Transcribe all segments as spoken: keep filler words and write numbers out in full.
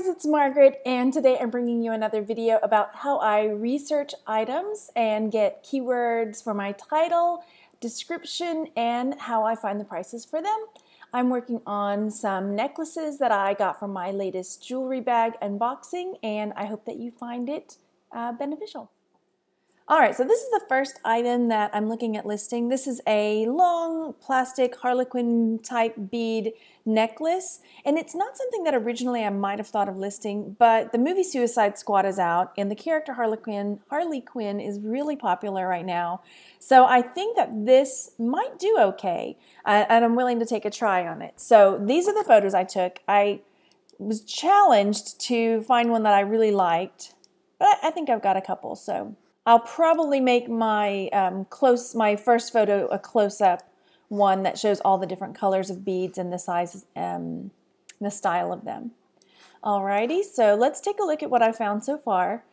guys, it's Margaret, and today I'm bringing you another video about how I research items and get keywords for my title, description, and how I find the prices for them. I'm working on some necklaces that I got from my latest jewelry bag unboxing, and I hope that you find it uh, beneficial. Alright, so this is the first item that I'm looking at listing. This is a long plastic harlequin type bead necklace, and it's not something that originally I might have thought of listing, but the movie Suicide Squad is out, and the character Harlequin, Harley Quinn is really popular right now. So I think that this might do okay, uh, and I'm willing to take a try on it. So these are the photos I took. I was challenged to find one that I really liked, but I think I've got a couple, so I'll probably make my um, close, my first photo a close-up one that shows all the different colors of beads and the size, um, the style of them. Alrighty, so let's take a look at what I found so far.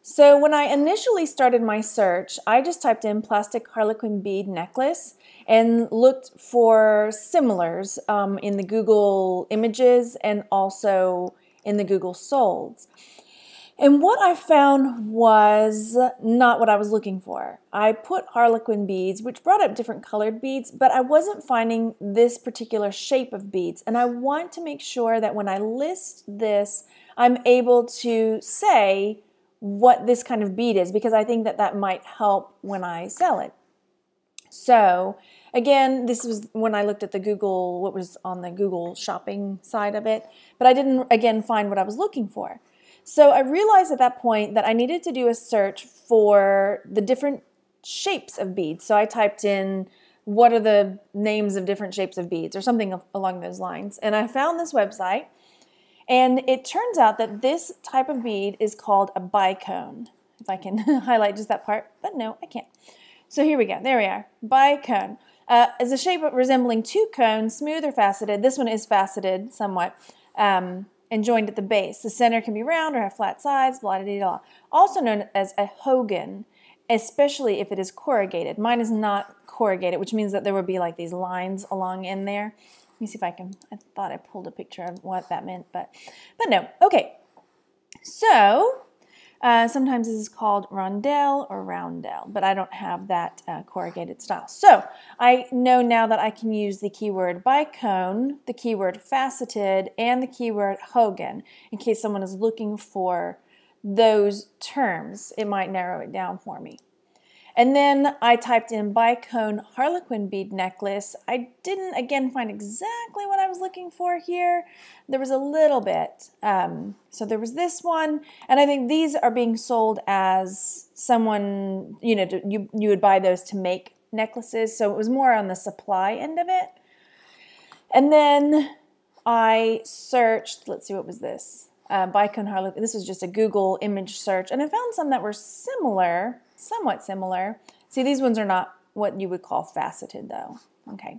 So when I initially started my search, I just typed in plastic harlequin bead necklace and looked for similars um, in the Google images and also in the Google solds. And what I found was not what I was looking for. I put harlequin beads, which brought up different colored beads, but I wasn't finding this particular shape of beads. And I want to make sure that when I list this, I'm able to say what this kind of bead is, because I think that that might help when I sell it. So again, this was when I looked at the Google, what was on the Google shopping side of it, but I didn't, again, find what I was looking for. So I realized at that point that I needed to do a search for the different shapes of beads. So I typed in, what are the names of different shapes of beads, or something along those lines. And I found this website, and it turns out that this type of bead is called a bicone. If I can highlight just that part, but no, I can't. So here we go. There we are. Bicone. Uh, is a shape resembling two cones, smooth or faceted. This one is faceted somewhat. Um, and joined at the base. The center can be round or have flat sides, blah, blah, blah. Also known as a hogan, especially if it is corrugated. Mine is not corrugated, which means that there would be like these lines along in there. Let me see if I can, I thought I pulled a picture of what that meant, but, but no. Okay, so uh, sometimes this is called rondel or roundel, but I don't have that uh, corrugated style. So I know now that I can use the keyword bicone, the keyword faceted, and the keyword hogan in case someone is looking for those terms. It might narrow it down for me. And then I typed in bicone harlequin bead necklace. I didn't, again, find exactly what I was looking for here. There was a little bit. Um, so there was this one, and I think these are being sold as someone, you know, to, you, you would buy those to make necklaces. So it was more on the supply end of it. And then I searched, let's see, what was this? Uh, bicone harlequin. This was just a Google image search, and I found some that were similar, somewhat similar. See, these ones are not what you would call faceted though. Okay.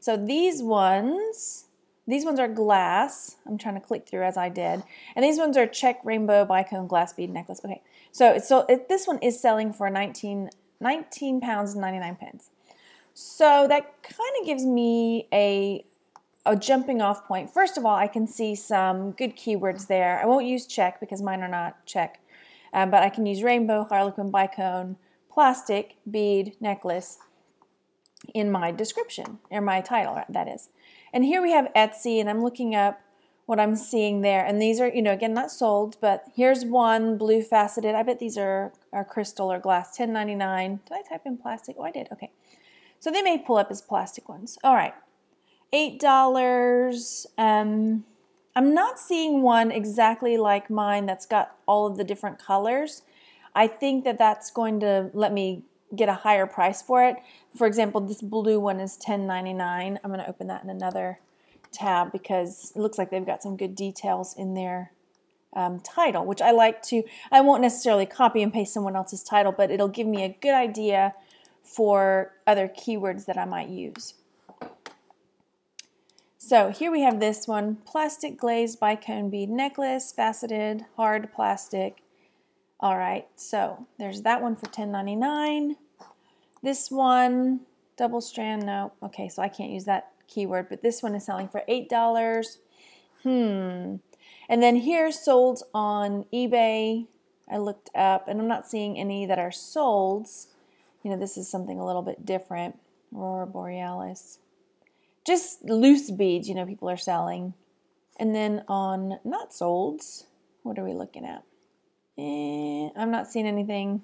So these ones, these ones are glass. I'm trying to click through as I did. And these ones are Czech rainbow bicone glass bead necklace. Okay. So it's, so it, this one is selling for nineteen pounds ninety-nine. So that kind of gives me a a jumping off point. First of all, I can see some good keywords there. I won't use Czech because mine are not Czech. Um, but I can use rainbow, harlequin, bicone, plastic, bead, necklace in my description, or my title, that is. And here we have Etsy, and I'm looking up what I'm seeing there. And these are, you know, again, not sold, but here's one blue faceted. I bet these are, are crystal or glass, ten ninety-nine. Did I type in plastic? Oh, I did, okay. So they may pull up as plastic ones. All right, eight dollars. Um, I'm not seeing one exactly like mine that's got all of the different colors. I think that that's going to let me get a higher price for it. For example, this blue one is ten ninety-nine. I'm going to open that in another tab because it looks like they've got some good details in their um, title, which I like to, I won't necessarily copy and paste someone else's title, but it'll give me a good idea for other keywords that I might use. So here we have this one, plastic glazed bicone bead necklace, faceted, hard plastic. All right, so there's that one for ten ninety-nine. This one, double strand, no. Okay, so I can't use that keyword, but this one is selling for eight dollars. Hmm. And then here, solds on eBay, I looked up, and I'm not seeing any that are solds. You know, this is something a little bit different. Aurora Borealis. Just loose beads, you know, people are selling. And then on not solds, what are we looking at? Eh, I'm not seeing anything.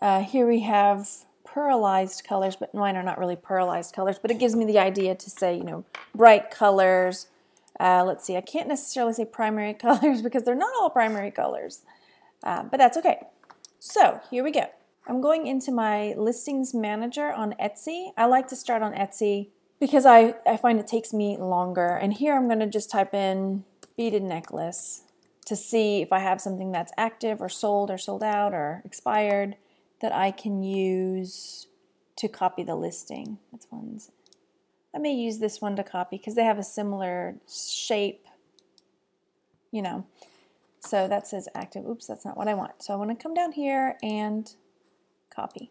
Uh, here we have pearlized colors, but mine are not really pearlized colors, but it gives me the idea to say, you know, bright colors. Uh, let's see, I can't necessarily say primary colors because they're not all primary colors, uh, but that's okay. So here we go. I'm going into my listings manager on Etsy. I like to start on Etsy because I, I find it takes me longer. And here I'm gonna just type in beaded necklace to see if I have something that's active or sold or sold out or expired that I can use to copy the listing. That's one's. I may use this one to copy because they have a similar shape, you know. So that says active. Oops, that's not what I want. So I want to come down here and copy.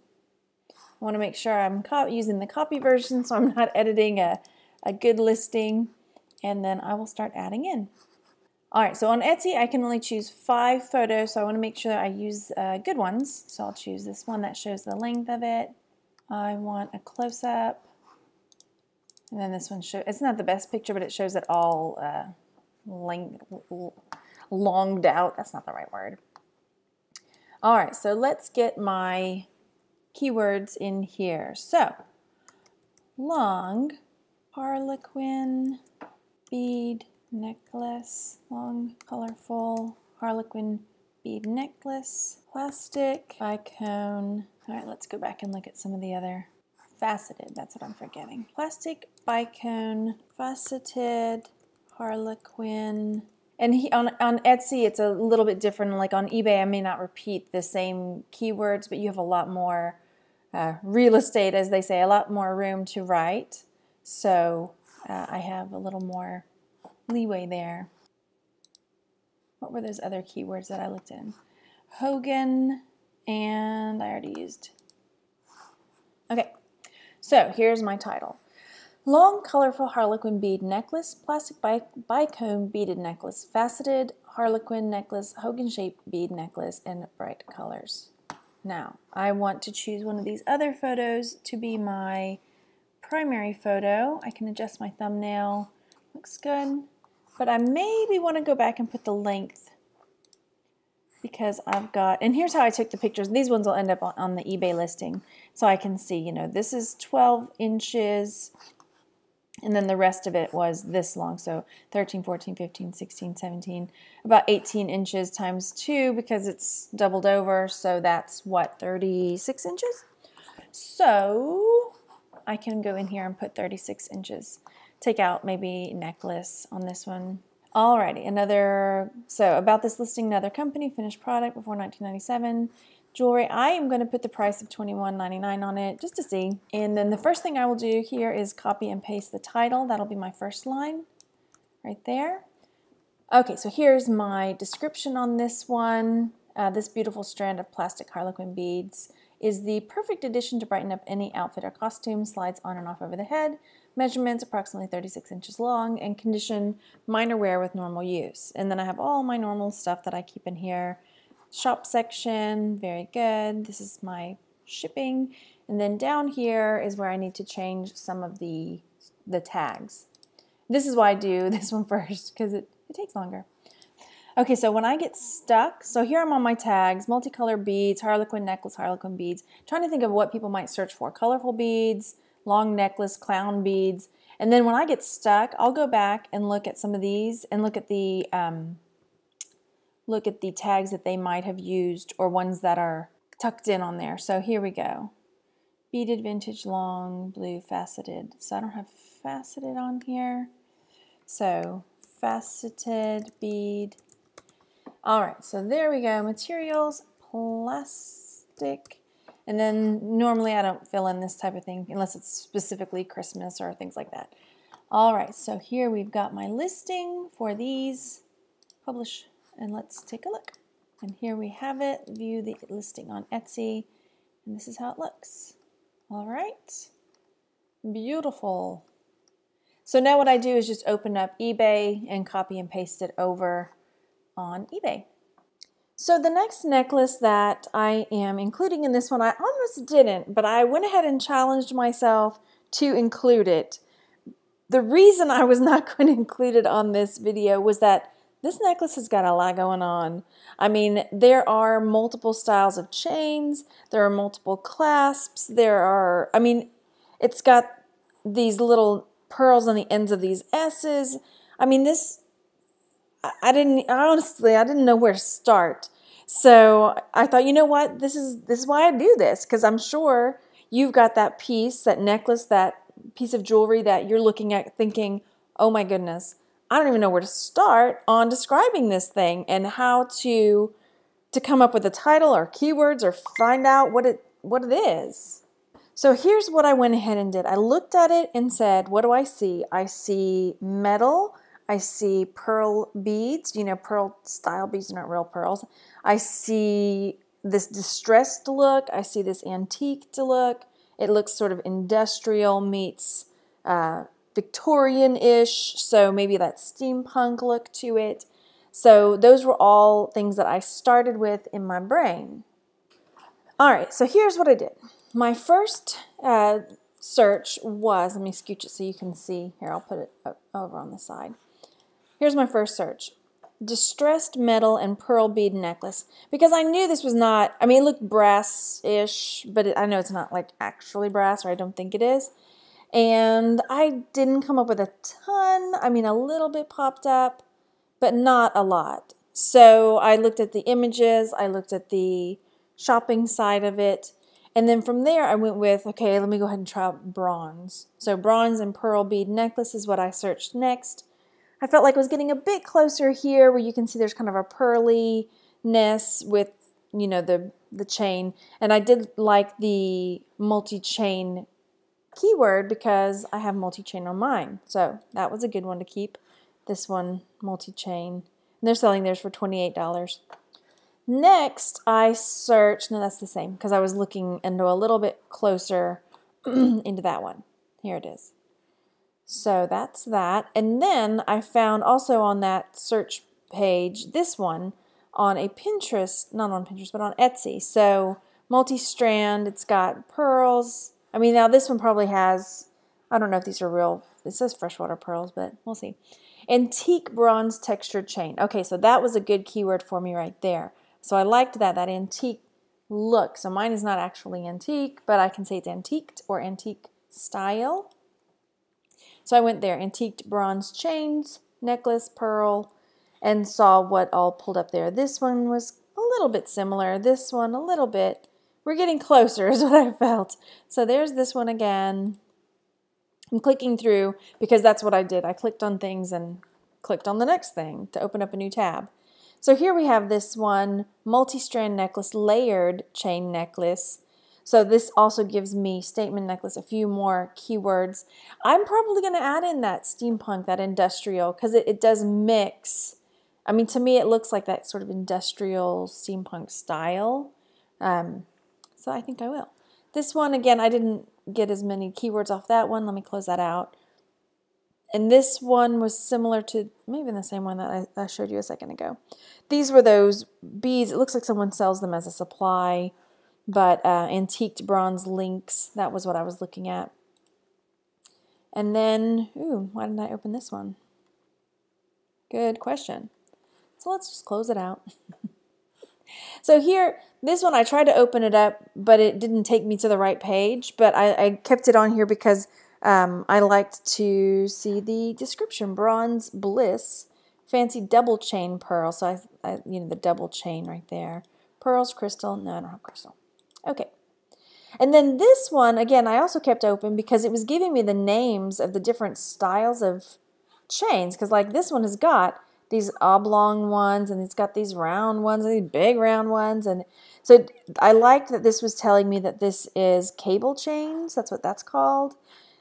I want to make sure I'm using the copy version so I'm not editing a, a good listing. And then I will start adding in. All right, so on Etsy, I can only choose five photos, so I want to make sure that I use uh, good ones. So I'll choose this one that shows the length of it. I want a close-up. And then this one shows, it's not the best picture, but it shows it all uh, length, longed out. That's not the right word. All right, so let's get my keywords in here. So, long, harlequin, bead, necklace, long, colorful, harlequin bead necklace, plastic, bicone. All right, let's go back and look at some of the other faceted. That's what I'm forgetting. Plastic, bicone, faceted, harlequin. And he, on, on Etsy, it's a little bit different. Like on eBay, I may not repeat the same keywords, but you have a lot more uh, real estate, as they say, a lot more room to write. So uh, I have a little more leeway there. What were those other keywords that I looked in? Hogan, and I already used. Okay, so here's my title. Long, colorful harlequin bead necklace, plastic bi bicone beaded necklace, faceted harlequin necklace, hogan-shaped bead necklace, and bright colors. Now, I want to choose one of these other photos to be my primary photo. I can adjust my thumbnail. Looks good, but I maybe want to go back and put the length because I've got, and here's how I took the pictures. These ones will end up on, on the eBay listing, so I can see, you know, this is twelve inches, and then the rest of it was this long, so thirteen, fourteen, fifteen, sixteen, seventeen, about eighteen inches times two because it's doubled over, so that's what, thirty-six inches? So I can go in here and put thirty-six inches. Take out maybe necklace on this one. Alrighty, another, so about this listing, another company, finished product before nineteen ninety-seven. Jewelry, I am gonna put the price of twenty-one ninety-nine on it just to see. And then the first thing I will do here is copy and paste the title. That'll be my first line right there. Okay, so here's my description on this one. Uh, this beautiful strand of plastic harlequin beads is the perfect addition to brighten up any outfit or costume, slides on and off over the head, measurements approximately thirty-six inches long, and condition minor wear with normal use. And then I have all my normal stuff that I keep in here. Shop section, very good. This is my shipping. And then down here is where I need to change some of the, the tags. This is why I do this one first, because it, it takes longer. Okay, so when I get stuck, so here I'm on my tags, multicolor beads, harlequin necklace, harlequin beads, trying to think of what people might search for. Colorful beads, long necklace, clown beads. And then when I get stuck, I'll go back and look at some of these and look at the um, look at the tags that they might have used or ones that are tucked in on there. So here we go. Beaded, vintage, long, blue, faceted. So I don't have faceted on here. So faceted bead. All right, so there we go, materials, plastic, and then normally I don't fill in this type of thing unless it's specifically Christmas or things like that. All right, so here we've got my listing for these, publish, and let's take a look. And here we have it, view the listing on Etsy, and this is how it looks. All right, beautiful. So now what I do is just open up eBay and copy and paste it over on eBay. So the next necklace that I am including in this one, I almost didn't, but I went ahead and challenged myself to include it. The reason I was not going to include it on this video was that this necklace has got a lot going on. I mean, there are multiple styles of chains, there are multiple clasps, there are, I mean, it's got these little pearls on the ends of these S's. I mean, this, I didn't, honestly, I didn't know where to start. So I thought, you know what, this is, this is why I do this, because I'm sure you've got that piece, that necklace, that piece of jewelry that you're looking at thinking, oh my goodness, I don't even know where to start on describing this thing and how to to come up with a title or keywords or find out what it what it is. So here's what I went ahead and did. I looked at it and said, what do I see? I see metal, I see pearl beads, you know, pearl style beads, not real pearls. I see this distressed look, I see this antiqued look. It looks sort of industrial meets uh, Victorian-ish, so maybe that steampunk look to it. So those were all things that I started with in my brain. All right, so here's what I did. My first uh, search was, let me scooch it so you can see. Here, I'll put it up over on the side. Here's my first search. Distressed metal and pearl bead necklace, because I knew this was not, I mean, it looked brass-ish, but it, I know it's not like actually brass, or I don't think it is. And I didn't come up with a ton. I mean, a little bit popped up, but not a lot. So I looked at the images, I looked at the shopping side of it, and then from there I went with, okay, let me go ahead and try out bronze. So bronze and pearl bead necklace is what I searched next. I felt like I was getting a bit closer here where you can see there's kind of a pearliness with, you know, the, the chain. And I did like the multi-chain keyword because I have multi-chain on mine, so that was a good one to keep. This one, multi-chain, and they're selling theirs for twenty-eight dollars. Next I searched, no that's the same because I was looking into a little bit closer into that one. Here it is. So that's that, and then I found also on that search page this one on a Pinterest, not on Pinterest but on Etsy. So multi-strand, it's got pearls. I mean, now this one probably has, I don't know if these are real, it says freshwater pearls, but we'll see. Antique bronze textured chain. Okay, so that was a good keyword for me right there. So I liked that, that antique look. So mine is not actually antique, but I can say it's antiqued or antique style. So I went there, antiqued bronze chains, necklace, pearl, and saw what all pulled up there. This one was a little bit similar, this one a little bit. We're getting closer is what I felt. So there's this one again. I'm clicking through because that's what I did. I clicked on things and clicked on the next thing to open up a new tab. So here we have this one, multi-strand necklace, layered chain necklace. So this also gives me statement necklace, a few more keywords. I'm probably going to add in that steampunk, that industrial, because it, it does mix. I mean, to me it looks like that sort of industrial steampunk style. Um, So I think I will. This one, again, I didn't get as many keywords off that one. Let me close that out. And this one was similar to maybe the same one that I, I showed you a second ago. These were those beads. It looks like someone sells them as a supply, but uh, antiqued bronze links. That was what I was looking at. And then, ooh, why didn't I open this one? Good question. So let's just close it out. So here, this one I tried to open it up, but it didn't take me to the right page, but I, I kept it on here because um, I liked to see the description. Bronze Bliss, fancy double chain pearl, so I, I, you know, the double chain right there. Pearls, crystal, no, I don't have crystal. Okay. And then this one, again, I also kept open because it was giving me the names of the different styles of chains, because like this one has got these oblong ones, and it's got these round ones, and these big round ones, and so I liked that this was telling me that this is cable chains, that's what that's called,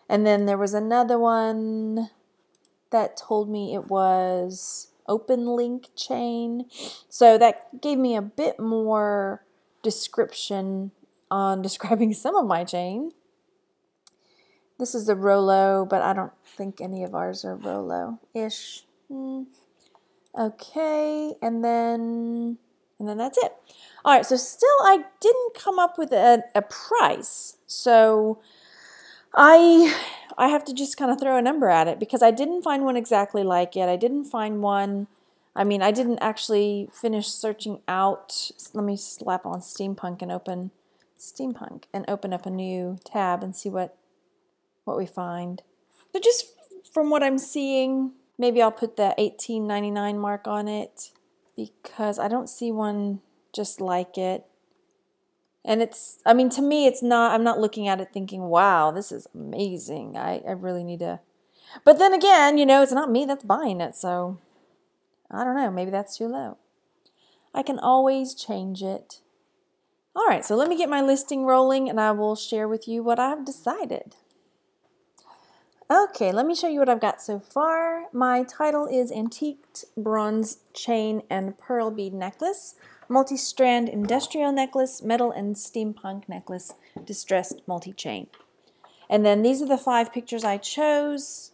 and then there was another one that told me it was open link chain, so that gave me a bit more description on describing some of my chain. This is the Rolo, but I don't think any of ours are Rolo-ish. Mm. Okay, and then and then that's it. All right, so still I didn't come up with a, a price, so I I have to just kind of throw a number at it because I didn't find one exactly like it. I didn't find one. I mean, I didn't actually finish searching out. Let me slap on steampunk and open steampunk and open up a new tab and see what what we find. So just from what I'm seeing, maybe I'll put the eighteen ninety-nine mark on it because I don't see one just like it. And it's, I mean, to me, it's not, I'm not looking at it thinking, wow, this is amazing. I, I really need to, but then again, you know, it's not me that's buying it. So I don't know, maybe that's too low. I can always change it. All right, so let me get my listing rolling and I will share with you what I've decided. Okay, let me show you what I've got so far. My title is Antiqued Bronze Chain and Pearl Bead Necklace, Multi-Strand Industrial Necklace, Metal and Steampunk Necklace, Distressed Multi-Chain. And then these are the five pictures I chose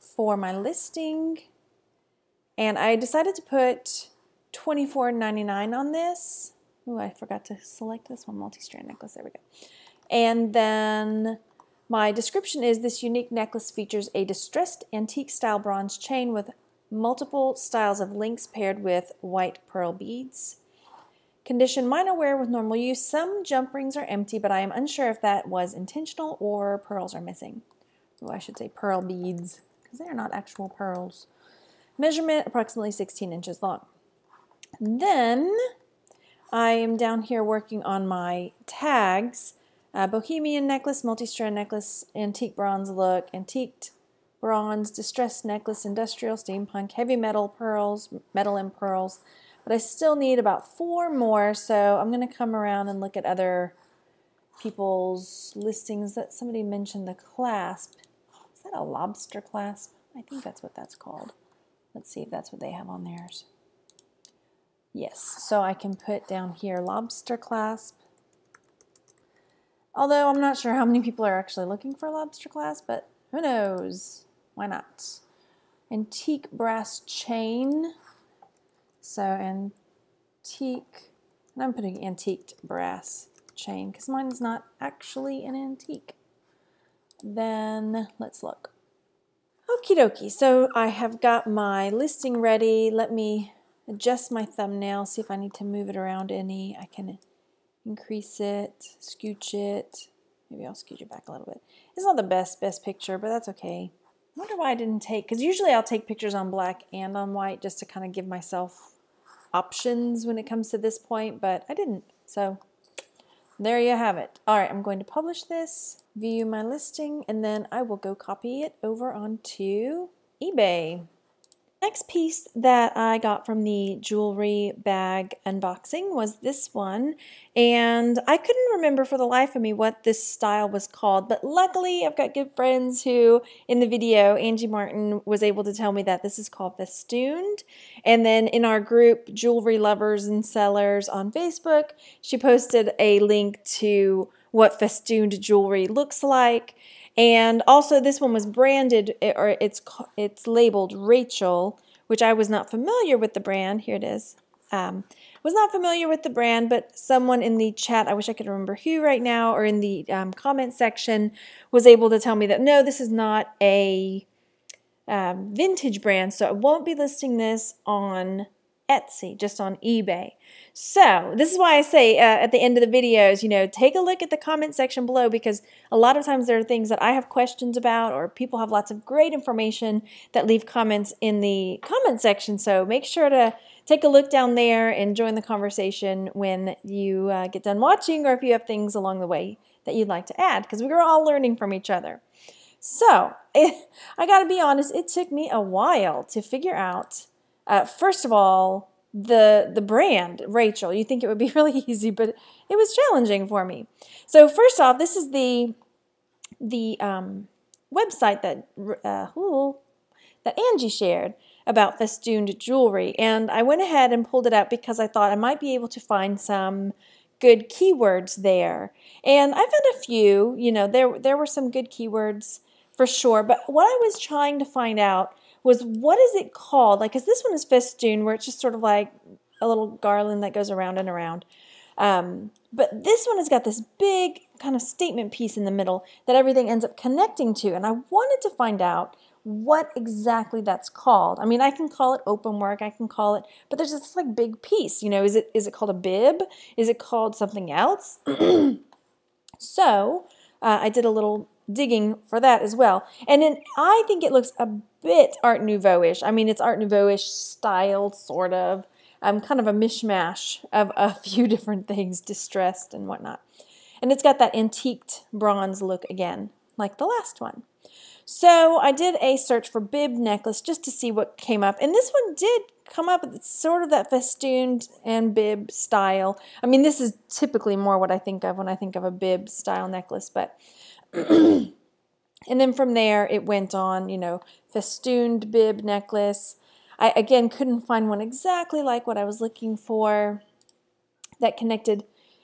for my listing. And I decided to put twenty-four ninety-nine on this. Ooh, I forgot to select this one, Multi-Strand Necklace, there we go. And then my description is this unique necklace features a distressed antique style bronze chain with multiple styles of links paired with white pearl beads. Condition minor wear with normal use. Some jump rings are empty, but I am unsure if that was intentional or pearls are missing. Oh, I should say pearl beads because they're not actual pearls. Measurement approximately sixteen inches long. And then I am down here working on my tags. Uh, Bohemian necklace, multi-strand necklace, antique bronze look, antiqued bronze, distressed necklace, industrial, steampunk, heavy metal, pearls, metal and pearls. But I still need about four more, so I'm going to come around and look at other people's listings. That somebody mentioned the clasp. Is that a lobster clasp? I think that's what that's called. Let's see if that's what they have on theirs. Yes, so I can put down here lobster clasp. Although I'm not sure how many people are actually looking for lobster clasp, but who knows? Why not? Antique brass chain. So antique, and I'm putting antiqued brass chain because mine's not actually an antique. Then let's look. Okie dokie, so I have got my listing ready. Let me adjust my thumbnail, see if I need to move it around any. I can increase it, scooch it. Maybe I'll scooch it back a little bit. It's not the best, best picture, but that's okay. I wonder why I didn't take, because usually I'll take pictures on black and on white just to kind of give myself options when it comes to this point, but I didn't. So there you have it. All right, I'm going to publish this, view my listing, and then I will go copy it over onto eBay. Next piece that I got from the jewelry bag unboxing was this one, and I couldn't remember for the life of me what this style was called, but luckily I've got good friends who in the video Angie Martin was able to tell me that this is called festooned. And then in our group Jewelry Lovers and Sellers on Facebook, she posted a link to what festooned jewelry looks like. And also this one was branded, or it's it's labeled Rachel, which I was not familiar with the brand. Here it is. Um, was not familiar with the brand, but someone in the chat, I wish I could remember who right now, or in the um, comment section, was able to tell me that, no, this is not a um, vintage brand, so I won't be listing this on Etsy, just on eBay. So this is why I say uh, at the end of the videos, you know, take a look at the comment section below, because a lot of times there are things that I have questions about, or people have lots of great information that leave comments in the comment section. So make sure to take a look down there and join the conversation when you uh, get done watching, or if you have things along the way that you'd like to add, because we're all learning from each other. So it, I gotta be honest, it took me a while to figure out Uh, first of all, the the brand, Rachel. You think it would be really easy, but it was challenging for me. So first off, this is the the um, website that uh, ooh, that Angie shared about festooned jewelry, and I went ahead and pulled it up because I thought I might be able to find some good keywords there. And I found a few, you know, there, there were some good keywords for sure. But what I was trying to find out was, what is it called? Like, because this one is festoon, where it's just sort of like a little garland that goes around and around. Um, but this one has got this big kind of statement piece in the middle that everything ends up connecting to. And I wanted to find out what exactly that's called. I mean, I can call it open work, I can call it, but there's this like big piece, you know, is it, is it called a bib? Is it called something else? So uh, I did a little digging for that as well. And then I think it looks a bit Art Nouveau-ish. I mean, it's Art Nouveau-ish styled, sort of, um, kind of a mishmash of a few different things, distressed and whatnot. And it's got that antiqued bronze look again, like the last one. So I did a search for bib necklace just to see what came up. And this one did come up. It's sort of that festooned and bib style. I mean, this is typically more what I think of when I think of a bib style necklace. But and then from there, it went on, you know, festooned bib necklace. I, again, couldn't find one exactly like what I was looking for that connected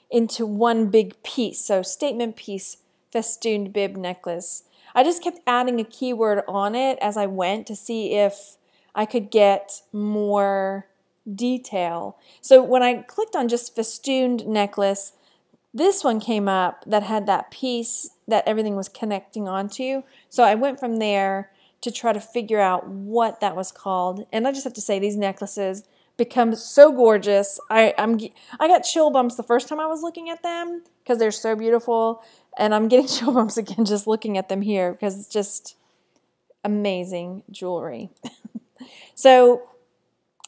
into one big piece. So statement piece, festooned bib necklace. I just kept adding a keyword on it as I went to see if I could get more detail. So when I clicked on just festooned necklace, this one came up that had that piece that everything was connecting onto. So I went from there to try to figure out what that was called. And I just have to say, these necklaces become so gorgeous. I, I'm, I got chill bumps the first time I was looking at them because they're so beautiful. And I'm getting chill bumps again just looking at them here because it's just amazing jewelry. So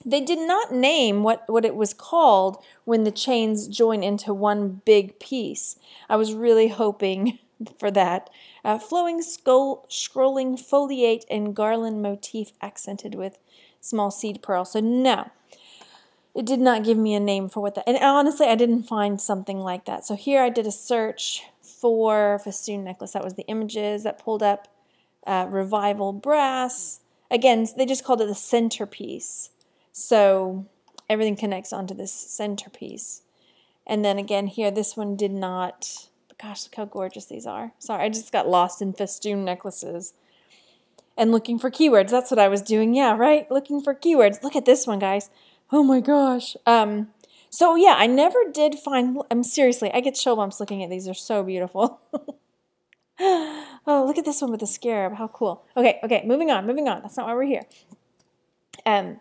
they did not name what, what it was called when the chains join into one big piece. I was really hoping for that. Uh, flowing skull, scrolling foliate and garland motif accented with small seed pearl. So no. It did not give me a name for what that, and honestly, I didn't find something like that. So here I did a search for festoon necklace. That was the images that pulled up. Uh, revival brass. Again, they just called it the centerpiece. So everything connects onto this centerpiece. And then again here, this one did not, gosh, look how gorgeous these are. Sorry, I just got lost in festoon necklaces and looking for keywords. That's what I was doing. Yeah, right? Looking for keywords. Look at this one, guys. Oh my gosh. Um, so yeah, I never did find, I'm um, seriously, I get chill bumps looking at these. They're so beautiful. Oh, look at this one with the scarab. How cool. Okay. Okay. Moving on, moving on. That's not why we're here. Um,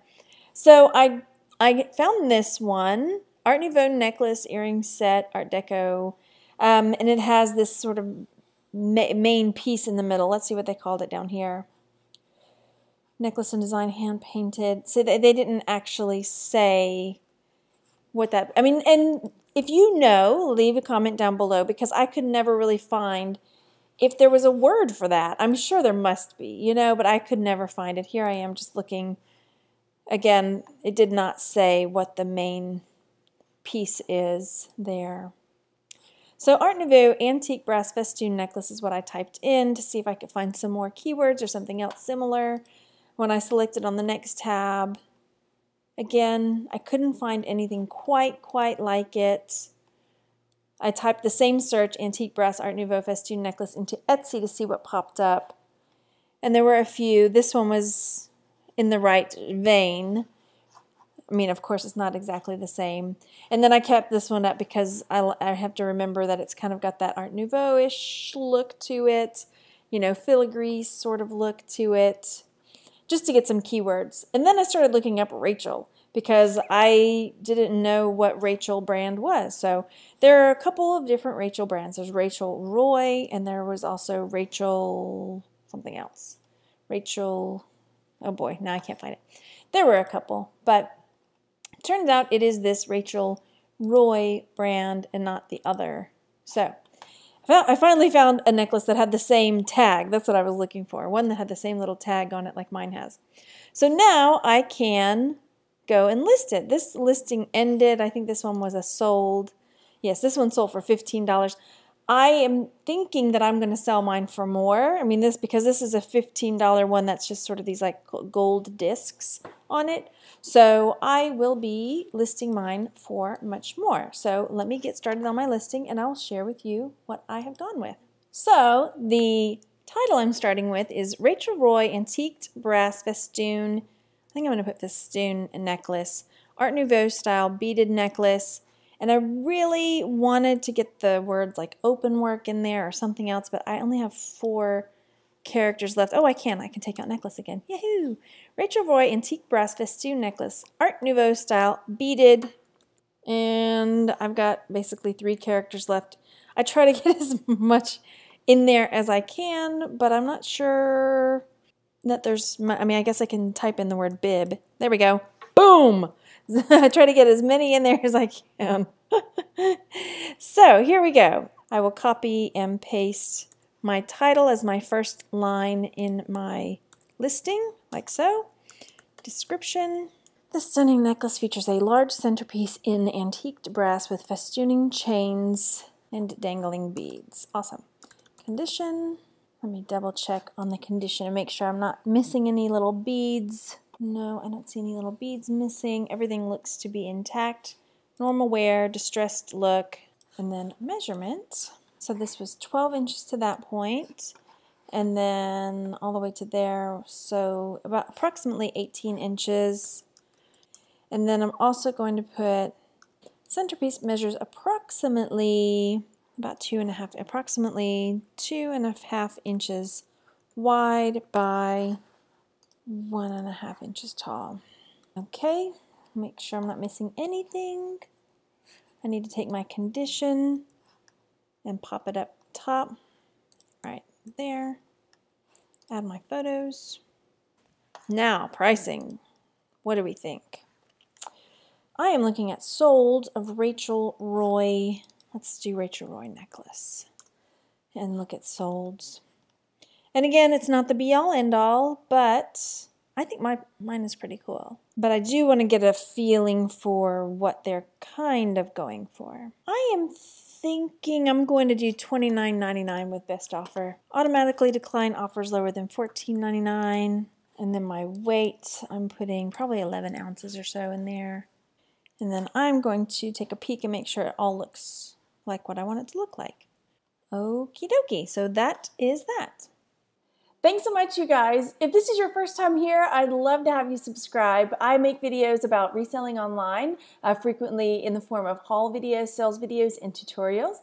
so I, I found this one, Art Nouveau necklace, earring set, Art Deco. Um, and it has this sort of ma main piece in the middle. Let's see what they called it down here. Necklace and design, hand-painted. So they, they didn't actually say what that... I mean, and if you know, leave a comment down below, because I could never really find if there was a word for that. I'm sure there must be, you know, but I could never find it. Here I am just looking. Again, it did not say what the main piece is there. So Art Nouveau antique brass festoon necklace is what I typed in to see if I could find some more keywords or something else similar. When I selected on the next tab, again, I couldn't find anything quite, quite like it. I typed the same search, antique brass Art Nouveau festoon necklace, into Etsy to see what popped up. And there were a few. This one was in the right vein. I mean, of course, it's not exactly the same. And then I kept this one up because I, I have to remember that it's kind of got that Art Nouveau-ish look to it, you know, filigree sort of look to it, just to get some keywords. And then I started looking up Rachel because I didn't know what Rachel brand was. So there are a couple of different Rachel brands. There's Rachel Roy, and there was also Rachel something else. Rachel, oh boy, now I can't find it. There were a couple, but it turns out it is this Rachel Roy brand and not the other. So I finally found a necklace that had the same tag. That's what I was looking for. One that had the same little tag on it like mine has. So now I can go and list it. This listing ended. I think this one was a sold. Yes, this one sold for fifteen dollars. I am thinking that I'm going to sell mine for more. I mean, this, because this is a fifteen dollar one that's just sort of these like gold discs on it. So I will be listing mine for much more. So let me get started on my listing and I'll share with you what I have gone with. So the title I'm starting with is Rachel Roy Antiqued Brass Festoon. I think I'm going to put festoon necklace, Art Nouveau style beaded necklace. And I really wanted to get the words like open work in there or something else, but I only have four characters left. Oh, I can. I can take out necklace again. Yahoo! Rachel Roy Antique Brass Festoon Necklace, Art Nouveau style, beaded. And I've got basically three characters left. I try to get as much in there as I can, but I'm not sure that there's... I mean, I guess I can type in the word bib. There we go. Boom! I try to get as many in there as I can. So here we go. I will copy and paste my title as my first line in my listing, like so. Description. The stunning necklace features a large centerpiece in antiqued brass with festooning chains and dangling beads. Awesome. Condition. Let me double check on the condition and make sure I'm not missing any little beads. No, I don't see any little beads missing. Everything looks to be intact. Normal wear, distressed look, and then measurement. So this was twelve inches to that point, and then all the way to there, so about approximately eighteen inches. And then I'm also going to put centerpiece measures approximately about two and a half, approximately two and a half inches wide by one and a half inches tall. Okay, make sure I'm not missing anything. I need to take my condition and pop it up top, right there. Add my photos. Now, pricing. What do we think? I am looking at sold of Rachel Roy. Let's do Rachel Roy necklace and look at solds. And again, it's not the be-all, end-all, but I think my mine is pretty cool. But I do want to get a feeling for what they're kind of going for. I am thinking I'm going to do twenty-nine ninety-nine with best offer. Automatically decline offers lower than fourteen ninety-nine. And then my weight, I'm putting probably eleven ounces or so in there. And then I'm going to take a peek and make sure it all looks like what I want it to look like. Okie dokie, so that is that. Thanks so much, you guys. If this is your first time here, I'd love to have you subscribe. I make videos about reselling online, uh, frequently in the form of haul videos, sales videos, and tutorials.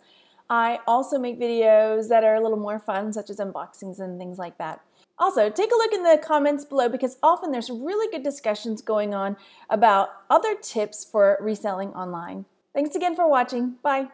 I also make videos that are a little more fun, such as unboxings and things like that. Also, take a look in the comments below because often there's really good discussions going on about other tips for reselling online. Thanks again for watching. Bye.